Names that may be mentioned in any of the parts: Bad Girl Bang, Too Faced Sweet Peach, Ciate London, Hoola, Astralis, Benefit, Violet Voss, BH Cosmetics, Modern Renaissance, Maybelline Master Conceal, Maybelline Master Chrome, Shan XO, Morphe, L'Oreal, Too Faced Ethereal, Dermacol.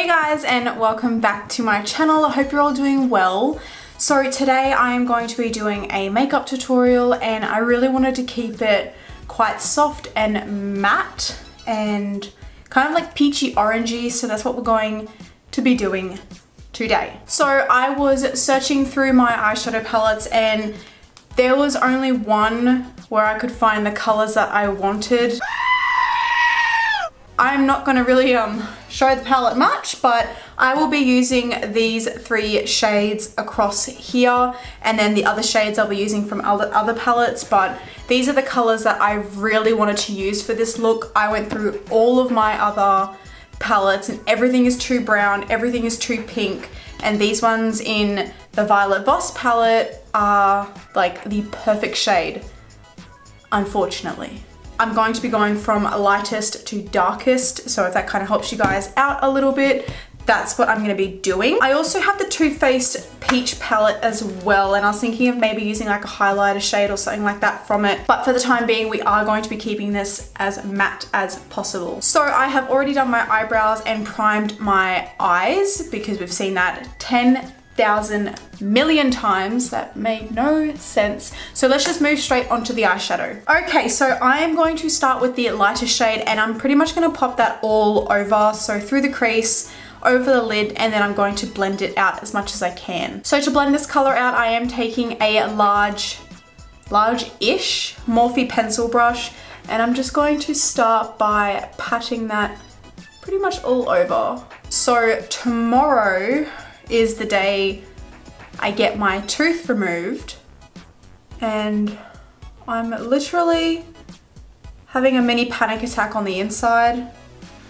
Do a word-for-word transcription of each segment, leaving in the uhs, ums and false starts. Hey guys, and welcome back to my channel. I hope you're all doing well. So today I am going to be doing a makeup tutorial, and I really wanted to keep it quite soft and matte and kind of like peachy orangey, so that's what we're going to be doing today. So I was searching through my eyeshadow palettes and there was only one where I could find the colors that I wanted. I'm not going to really um, show the palette much, but I will be using these three shades across here, and then the other shades I'll be using from other, other palettes, but these are the colors that I really wanted to use for this look. I went through all of my other palettes and everything is too brown, everything is too pink, and these ones in the Violet Voss palette are like the perfect shade, unfortunately. I'm going to be going from lightest to darkest, so if that kind of helps you guys out a little bit, that's what I'm going to be doing. I also have the Too Faced Peach palette as well, and I was thinking of maybe using like a highlighter shade or something like that from it, but for the time being we are going to be keeping this as matte as possible. So I have already done my eyebrows and primed my eyes, because we've seen that ten thousand million times. That made no sense. So let's just move straight onto the eyeshadow. Okay, so I am going to start with the lightest shade, and I'm pretty much going to pop that all over, so through the crease, over the lid, and then I'm going to blend it out as much as I can. So to blend this color out, I am taking a large, large-ish Morphe pencil brush, and I'm just going to start by patting that pretty much all over. So tomorrow is the day I get my tooth removed, and I'm literally having a mini panic attack on the inside,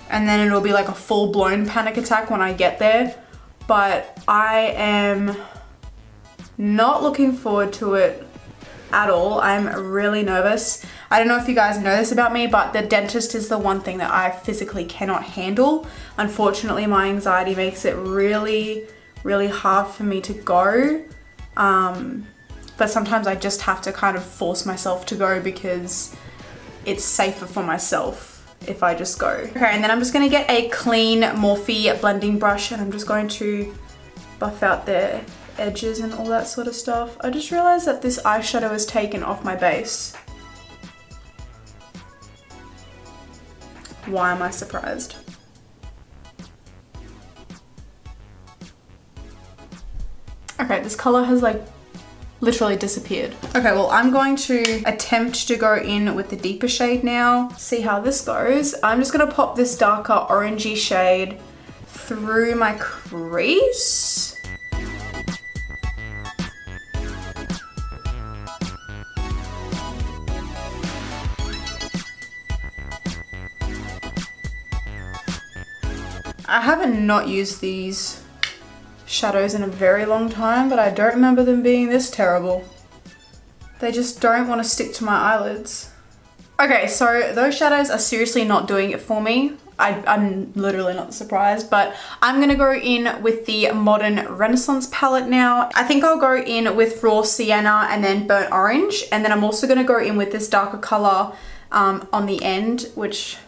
and then it'll be like a full-blown panic attack when I get there, but I am not looking forward to it at all. I'm really nervous. I don't know if you guys know this about me, but the dentist is the one thing that I physically cannot handle. Unfortunately, my anxiety makes it really really hard for me to go, um, but sometimes I just have to kind of force myself to go because it's safer for myself if I just go. Okay, and then I'm just going to get a clean Morphe blending brush, and I'm just going to buff out the edges and all that sort of stuff. I just realized that this eyeshadow is taken off my base. Why am I surprised? Okay, this color has like literally disappeared. Okay, well, I'm going to attempt to go in with the deeper shade now. See how this goes. I'm just gonna pop this darker orangey shade through my crease. I haven't not used these shadows in a very long time, but I don't remember them being this terrible. They just don't want to stick to my eyelids. Okay, so those shadows are seriously not doing it for me. I, I'm literally not surprised, but I'm going to go in with the Modern Renaissance palette now. I think I'll go in with Raw Sienna and then Burnt Orange, and then I'm also going to go in with this darker colour um, on the end, which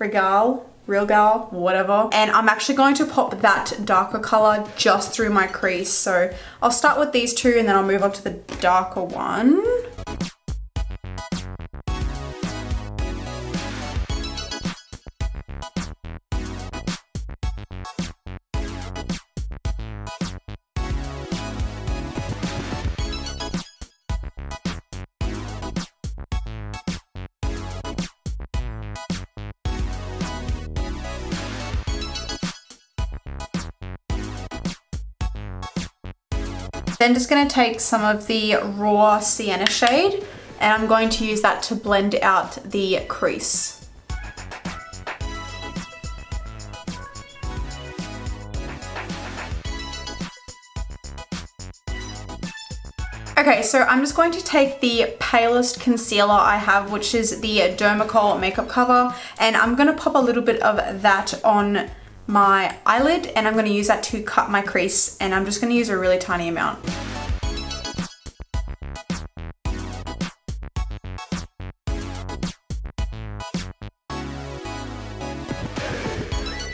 Regal... Real Gal, whatever. And I'm actually going to pop that darker color just through my crease. So I'll start with these two and then I'll move on to the darker one. Then just going to take some of the Raw Sienna shade, and I'm going to use that to blend out the crease. Okay, so I'm just going to take the palest concealer I have, which is the Dermacol makeup cover, and I'm going to pop a little bit of that on my eyelid, and I'm going to use that to cut my crease, and I'm just going to use a really tiny amount.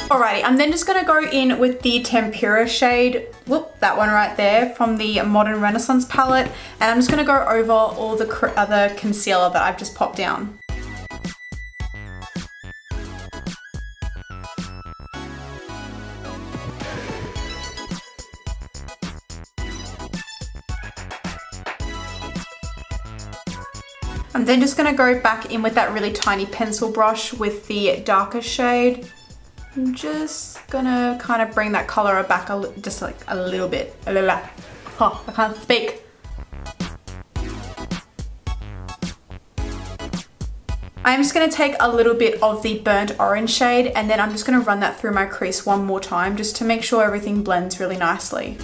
All Alrighty, I'm then just gonna go in with the Tempera shade, whoop, that one right there from the Modern Renaissance palette, and I'm just gonna go over all the other concealer that I've just popped down. I'm then just gonna go back in with that really tiny pencil brush with the darker shade. I'm just gonna kind of bring that colour back a just like a little bit. A little bit. Oh, I can't speak. I'm just gonna take a little bit of the burnt orange shade and then I'm just gonna run that through my crease one more time just to make sure everything blends really nicely.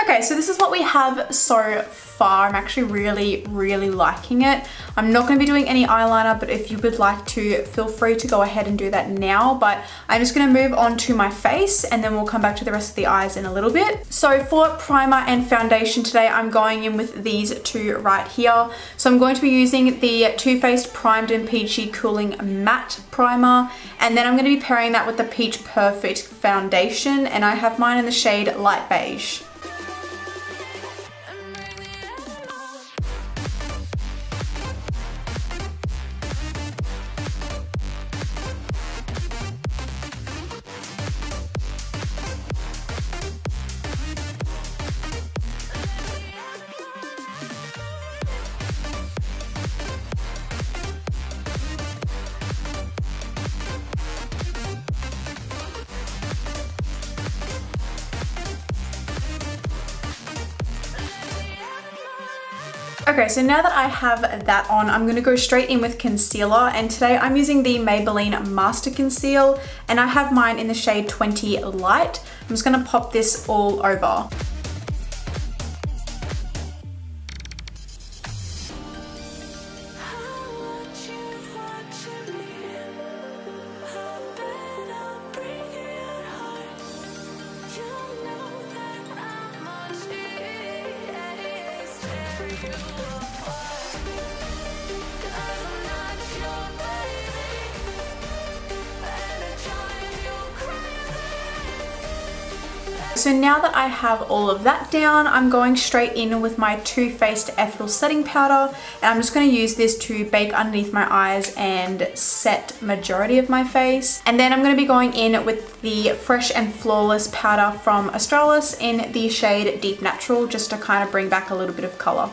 Okay, so this is what we have so far. I'm actually really, really liking it. I'm not going to be doing any eyeliner, but if you would like to, feel free to go ahead and do that now. But I'm just going to move on to my face and then we'll come back to the rest of the eyes in a little bit. So for primer and foundation today, I'm going in with these two right here. So I'm going to be using the Too Faced Primed and Peachy Cooling Matte Primer. And then I'm going to be pairing that with the Peach Perfect Foundation. And I have mine in the shade Light Beige. Okay, so now that I have that on, I'm gonna go straight in with concealer, and today I'm using the Maybelline Master Conceal and I have mine in the shade twenty Light. I'm just gonna pop this all over. So now that I have all of that down, I'm going straight in with my Too Faced Ethereal Setting Powder, and I'm just going to use this to bake underneath my eyes and set majority of my face. And then I'm going to be going in with the Fresh and Flawless powder from Astralis in the shade Deep Natural, just to kind of bring back a little bit of colour.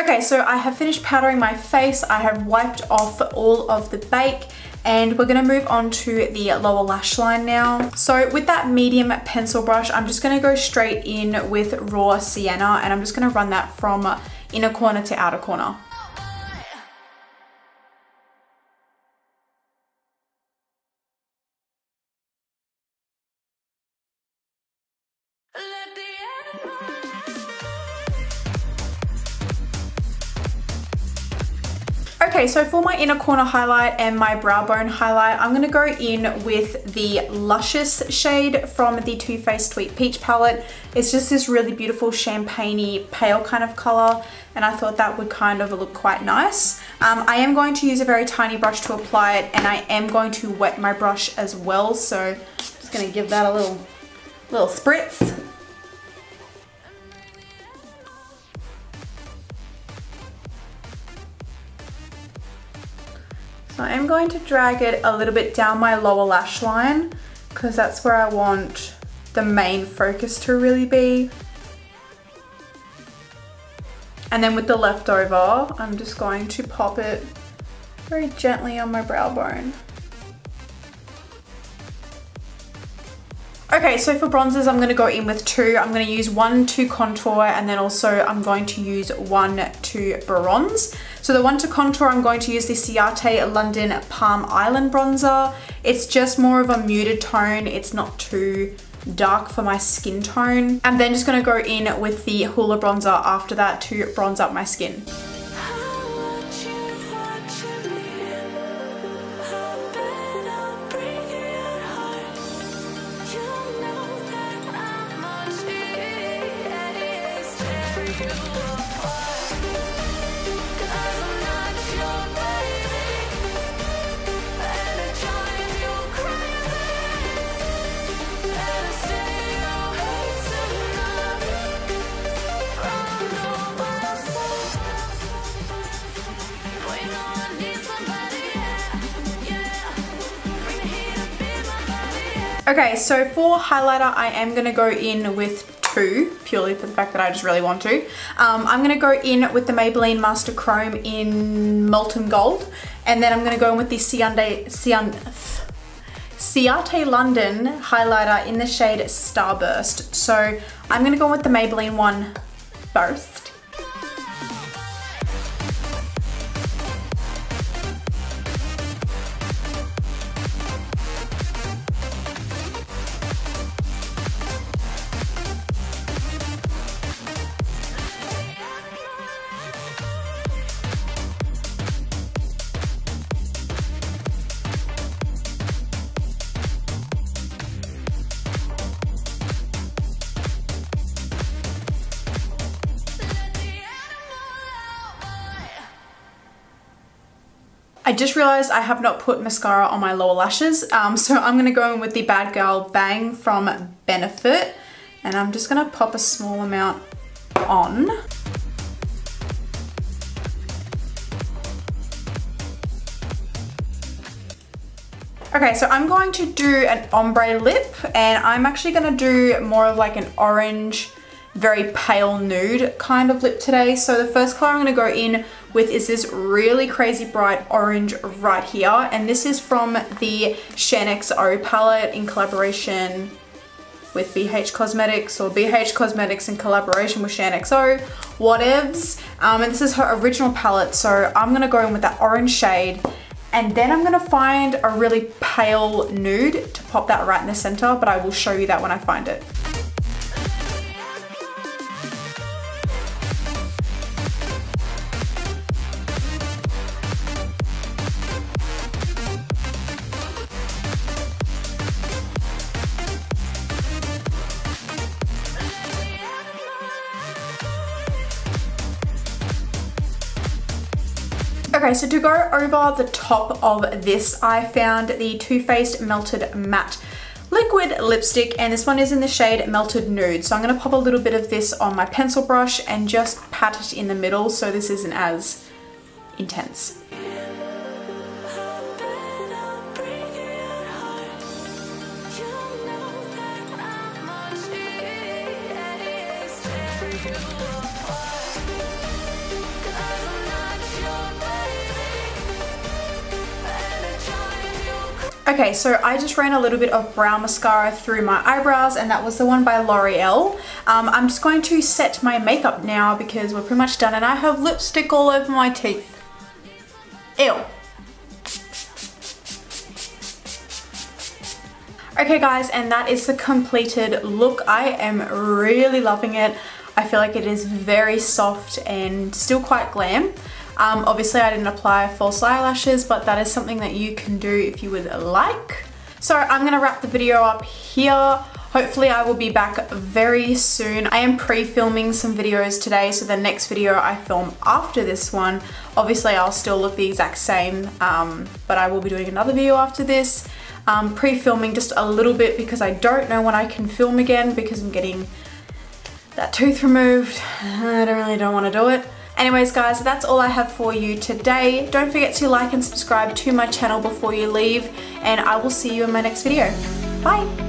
Okay, so I have finished powdering my face, I have wiped off all of the bake, and we're gonna move on to the lower lash line now. So with that medium pencil brush, I'm just gonna go straight in with Raw Sienna, and I'm just gonna run that from inner corner to outer corner. Okay, so for my inner corner highlight and my brow bone highlight, I'm going to go in with the Luscious shade from the Too Faced Sweet Peach palette. It's just this really beautiful champagne-y pale kind of colour, and I thought that would kind of look quite nice. Um, I am going to use a very tiny brush to apply it, and I am going to wet my brush as well, so I'm just going to give that a little, little spritz. So I'm going to drag it a little bit down my lower lash line because that's where I want the main focus to really be. And then with the leftover, I'm just going to pop it very gently on my brow bone. Okay, so for bronzers, I'm going to go in with two. I'm going to use one to contour, and then also I'm going to use one to bronze. So the one to contour, I'm going to use the Ciate London Palm Island Bronzer. It's just more of a muted tone. It's not too dark for my skin tone. I'm then just going to go in with the Hoola bronzer after that to bronze up my skin. Okay, so for highlighter, I am going to go in with two, purely for the fact that I just really want to. Um, I'm going to go in with the Maybelline Master Chrome in Molten Gold, and then I'm going to go in with the Ciate, Ciate, Ciate London highlighter in the shade Starburst. So I'm going to go in with the Maybelline one first. I just realized I have not put mascara on my lower lashes, um, so I'm going to go in with the Bad Girl Bang from Benefit, and I'm just going to pop a small amount on. Okay, so I'm going to do an ombre lip, and I'm actually going to do more of like an orange, very pale nude kind of lip today. So the first color I'm going to go in with is this really crazy bright orange right here, and this is from the Shan X O palette in collaboration with B H Cosmetics, or B H Cosmetics in collaboration with Shan X O, whatevs. Um, and this is her original palette, so I'm going to go in with that orange shade, and then I'm going to find a really pale nude to pop that right in the center, but I will show you that when I find it. Okay, so to go over the top of this, I found the Too Faced Melted Matte Liquid Lipstick, and this one is in the shade Melted Nude. So I'm going to pop a little bit of this on my pencil brush and just pat it in the middle so this isn't as intense. Okay, so I just ran a little bit of brown mascara through my eyebrows, and that was the one by L'Oreal. Um, I'm just going to set my makeup now because we're pretty much done, and I have lipstick all over my teeth. Ew. Okay guys, and that is the completed look. I am really loving it. I feel like it is very soft and still quite glam. Um, obviously I didn't apply false eyelashes, but that is something that you can do if you would like. So I'm going to wrap the video up here. Hopefully I will be back very soon. I am pre-filming some videos today, so the next video I film after this one, obviously I'll still look the exact same, um, but I will be doing another video after this. Um, pre-filming just a little bit because I don't know when I can film again because I'm getting that tooth removed. I don't really don't want to do it. Anyways guys, that's all I have for you today. Don't forget to like and subscribe to my channel before you leave, and I will see you in my next video. Bye!